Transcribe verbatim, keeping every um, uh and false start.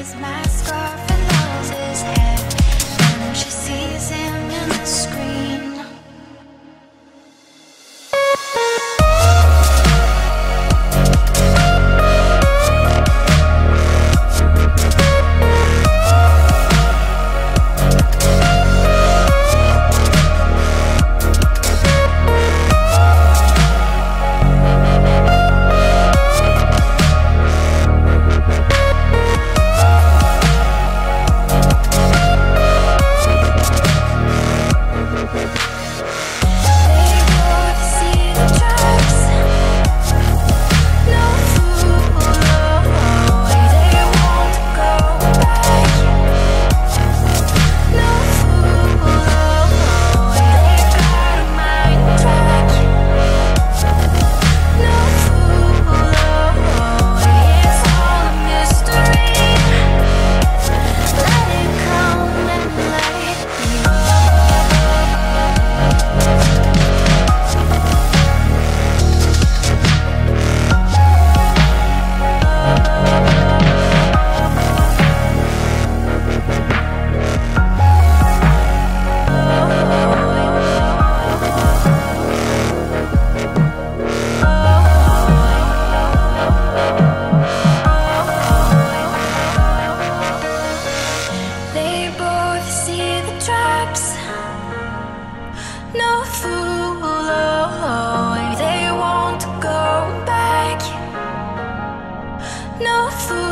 kisses my scarf and holds his head, and she sees him in the screen. No fool, oh, they won't go back. No fool.